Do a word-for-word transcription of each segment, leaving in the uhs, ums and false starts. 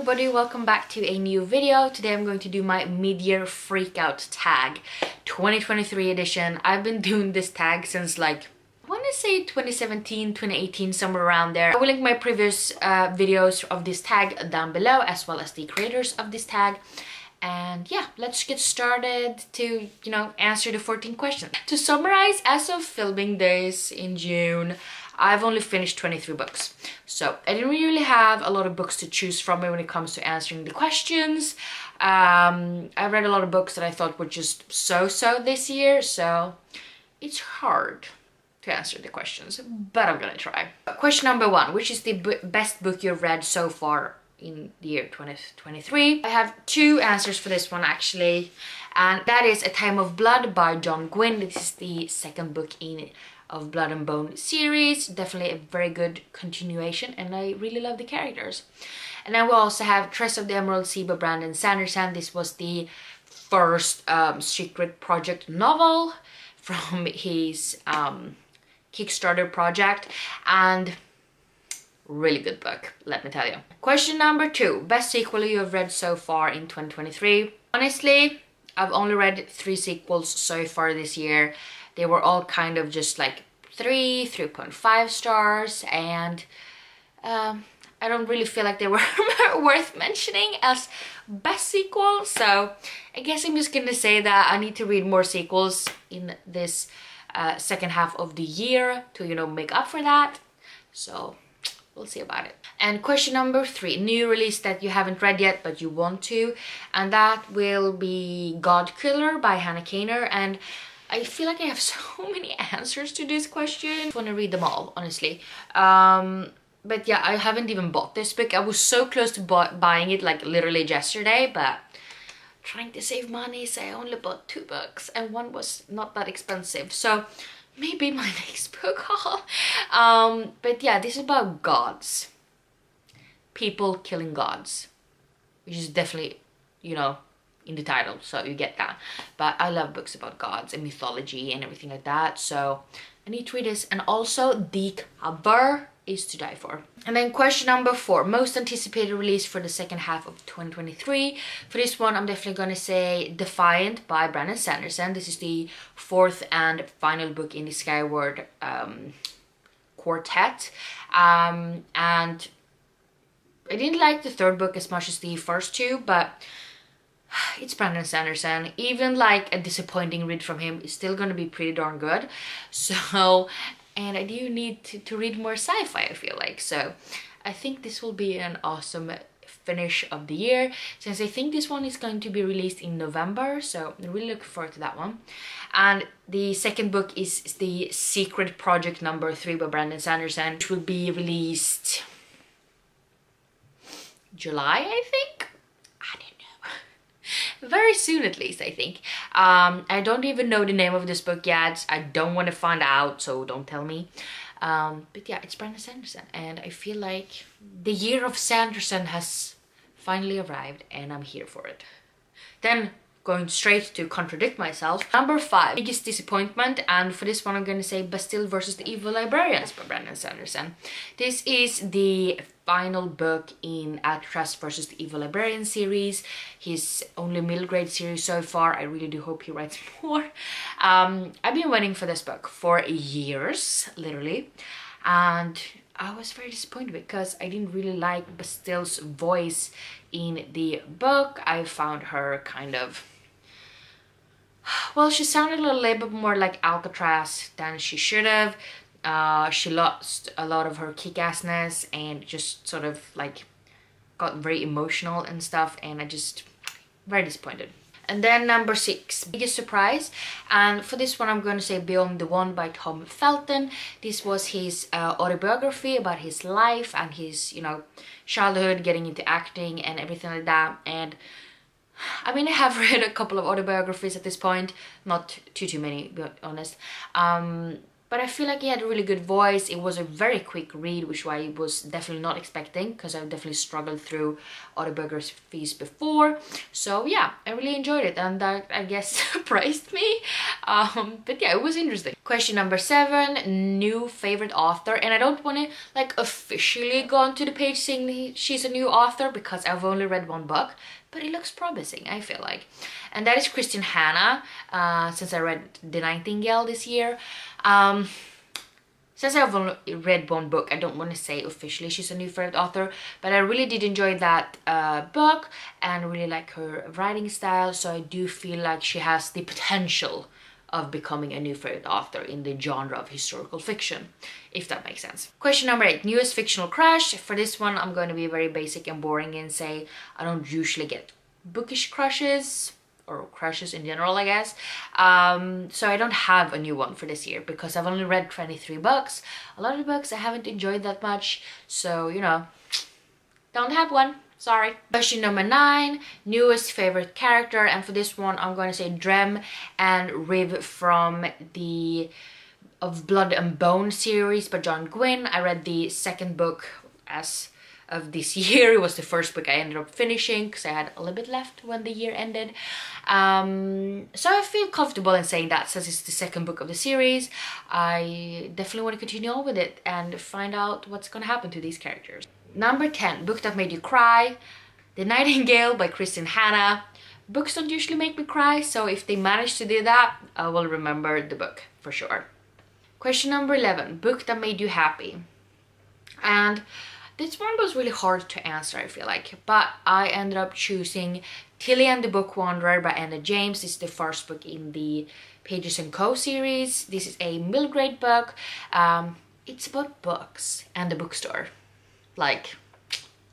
everybody, welcome back to a new video. Today I'm going to do my mid-year freakout tag, twenty twenty-three edition. I've been doing this tag since like, I want to say twenty seventeen, twenty eighteen, somewhere around there. I will link my previous uh, videos of this tag down below, as well as the creators of this tag. And yeah, let's get started to, you know, answer the fourteen questions. To summarize, as of filming this in June, I've only finished twenty-three books. So I didn't really have a lot of books to choose from when it comes to answering the questions. Um, I read a lot of books that I thought were just so-so this year, so it's hard to answer the questions, but I'm gonna try. Question number one, which is the best book you've read so far in the year twenty twenty-three? I have two answers for this one actually, and that is A Time of Blood by John Gwynne. This is the second book in Of Blood and Bone series, definitely a very good continuation, and I really love the characters. And then we also have Tress of the Emerald Sea by Brandon Sanderson. This was the first um, secret project novel from his um, Kickstarter project, and really good book, let me tell you. Question number two, best sequel you have read so far in twenty twenty-three? Honestly, I've only read three sequels so far this year. They were all kind of just like three, three point five stars, and um, I don't really feel like they were worth mentioning as best sequel. So I guess I'm just gonna say that I need to read more sequels in this uh, second half of the year to, you know, make up for that. So we'll see about it. And question number three, new release that you haven't read yet but you want to, and that will be God Killer by Hannah Kaner. And I feel like I have so many answers to this question. I want to read them all, honestly. Um, but yeah, I haven't even bought this book. I was so close to buy buying it, like literally yesterday, but trying to save money, so I only bought two books, and one was not that expensive. So maybe my next book haul. Um, but yeah, this is about gods. People killing gods. Which is definitely, you know, in the title, so you get that. But I love books about gods and mythology and everything like that, so I need to read this. And also the cover is to die for. And then question number four, most anticipated release for the second half of twenty twenty-three. For this one, I'm definitely gonna say Defiant by Brandon Sanderson. This is the fourth and final book in the Skyward um, quartet, um, and I didn't like the third book as much as the first two, but it's Brandon Sanderson. Even like a disappointing read from him is still gonna be pretty darn good. So, and I do need to, to read more sci-fi, I feel like. So I think this will be an awesome finish of the year, since I think this one is going to be released in November, so I really look forward to that one. And the second book is the Secret Project number three by Brandon Sanderson, which will be released July, I think. Very soon, at least, I think. Um, I don't even know the name of this book yet. I don't want to find out, so don't tell me. Um, but yeah, it's Brandon Sanderson, and I feel like the year of Sanderson has finally arrived, and I'm here for it. Then, going straight to contradict myself. Number five, biggest disappointment, and for this one I'm going to say Bastille Versus the Evil Librarians by Brandon Sanderson. This is the final book in Alcatraz versus the Evil Librarian series, his only middle grade series so far. I really do hope he writes more. Um, I've been waiting for this book for years, literally, and I was very disappointed because I didn't really like Bastille's voice in the book. I found her kind of, well, she sounded a little bit more like Alcatraz than she should have. Uh, she lost a lot of her kick-assness and just sort of like got very emotional and stuff, and I just very disappointed. And then number six, biggest surprise, and for this one I'm going to say Beyond the One by Tom Felton. This was his uh, autobiography about his life and his, you know, childhood, getting into acting and everything like that. And I mean, I have read a couple of autobiographies at this point, not too too many, to be honest, um, But I feel like he had a really good voice. It was a very quick read, which I was definitely not expecting, because I've definitely struggled through autobiographies before. So yeah, I really enjoyed it, and that, I guess, surprised me. Um, but yeah, it was interesting. Question number seven, new favorite author. And I don't want to like officially go onto the page saying she's a new author, because I've only read one book. But it looks promising, I feel like. And that is Kristin Hannah, uh, since I read The Nightingale this year. Um, since I've only read one book, I don't want to say officially she's a new favorite author, but I really did enjoy that uh, book and really like her writing style, so I do feel like she has the potential of becoming a new favorite author in the genre of historical fiction, if that makes sense. Question number eight, newest fictional crush. For this one, I'm going to be very basic and boring and say I don't usually get bookish crushes, or crushes in general, I guess. Um, so I don't have a new one for this year, because I've only read twenty-three books. A lot of the books I haven't enjoyed that much, so, you know, don't have one. Sorry. Question number nine, newest favorite character, and for this one I'm going to say Drem and Riv from the Of Blood and Bone series by John Gwynne. I read the second book as of this year. It was the first book I ended up finishing, because I had a little bit left when the year ended. Um, so I feel comfortable in saying that, since it's the second book of the series. I definitely want to continue on with it and find out what's going to happen to these characters. Number ten, book that made you cry, The Nightingale by Kristin Hannah. Books don't usually make me cry, so if they manage to do that, I will remember the book for sure. Question number eleven, book that made you happy. And this one was really hard to answer, I feel like, but I ended up choosing Tilly and the Book Wanderer by Anna James. It's the first book in the Pages and Co series. This is a middle grade book. Um, it's about books and the bookstore. Like,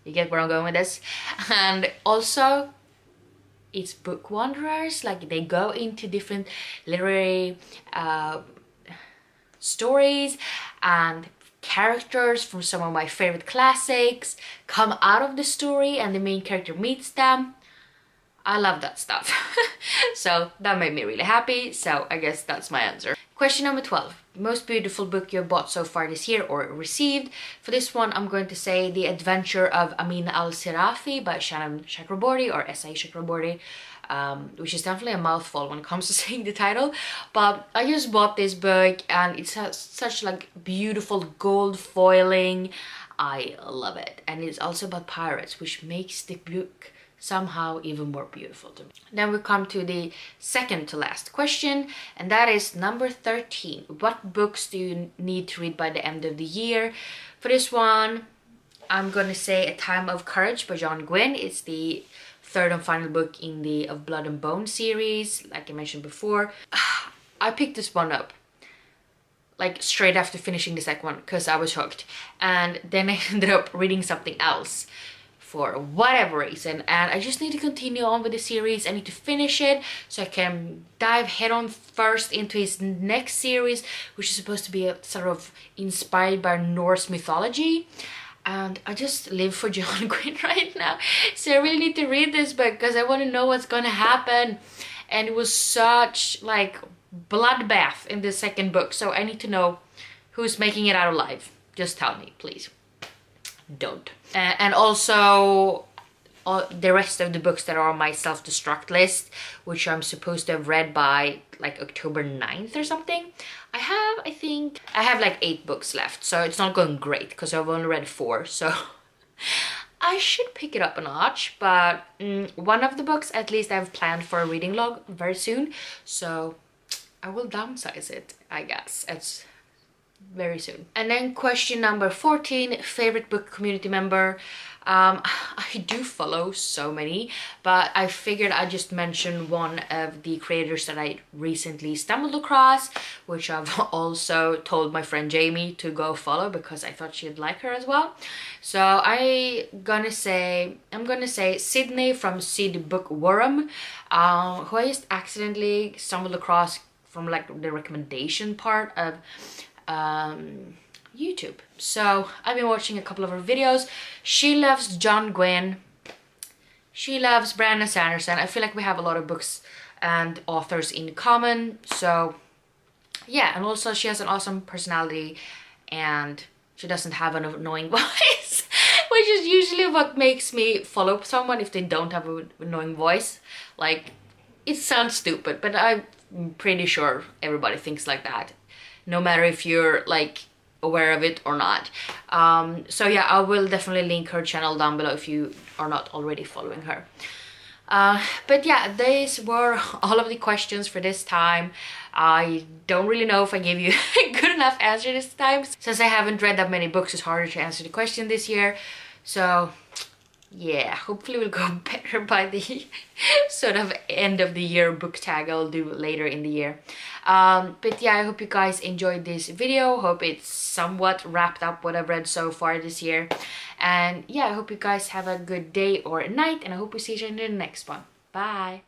you get where I'm going with this? And also, it's book wanderers. Like, they go into different literary uh, stories, and characters from some of my favorite classics come out of the story, and the main character meets them. I love that stuff. So that made me really happy. So I guess that's my answer. Question number twelve, most beautiful book you've bought so far this year or received. For this one, I'm going to say The Adventure of Amin al Sirafi by Shannon Chakraborty, or S A Chakraborty, um, which is definitely a mouthful when it comes to saying the title. But I just bought this book, and it's such like beautiful gold foiling. I love it. And it's also about pirates, which makes the book somehow even more beautiful to me. Then we come to the second to last question, and that is number thirteen. What books do you need to read by the end of the year? For this one, I'm gonna say A Time of Courage by John Gwynne. It's the third and final book in the Of Blood and Bone series, like I mentioned before. I picked this one up like straight after finishing the second one, because I was hooked, and then I ended up reading something else for whatever reason, and I just need to continue on with the series. I need to finish it so I can dive head on first into his next series, which is supposed to be a, sort of inspired by Norse mythology, and I just live for John Gwynne right now. So I really need to read this book, because I want to know what's gonna happen, and it was such like bloodbath in the second book, so I need to know who's making it out alive. Just tell me, please. Don't. Uh, and also uh, the rest of the books that are on my self-destruct list, which I'm supposed to have read by like October ninth or something. I have, I think, I have like eight books left, so it's not going great, because I've only read four, so I should pick it up a notch. But mm, one of the books at least I've planned for a reading log very soon, so I will downsize it, I guess. It's very soon. And then question number fourteen, favorite book community member. um I do follow so many, but I figured I just mentioned one of the creators that I recently stumbled across, which I've also told my friend Jamie to go follow, because I thought she'd like her as well. So I gonna say I'm gonna say Sydney from Syd BookWorrom, um who I just accidentally stumbled across from like the recommendation part of um YouTube. So I've been watching a couple of her videos. She loves John Gwynne, she loves Brandon Sanderson. I feel like we have a lot of books and authors in common, so yeah, and also she has an awesome personality and she doesn't have an annoying voice, which is usually what makes me follow someone if they don't have an annoying voice. Like, it sounds stupid, but I'm pretty sure everybody thinks like that, no matter if you're like aware of it or not. Um, so yeah, I will definitely link her channel down below if you are not already following her. Uh, but yeah, these were all of the questions for this time. I don't really know if I gave you a good enough answer this time. Since I haven't read that many books, it's harder to answer the question this year. So yeah, hopefully we'll go better by the sort of end of the year book tag I'll do later in the year. Um, but yeah, I hope you guys enjoyed this video. Hope it's somewhat wrapped up what I've read so far this year. And yeah, I hope you guys have a good day or night, and I hope we see each other in the next one. Bye!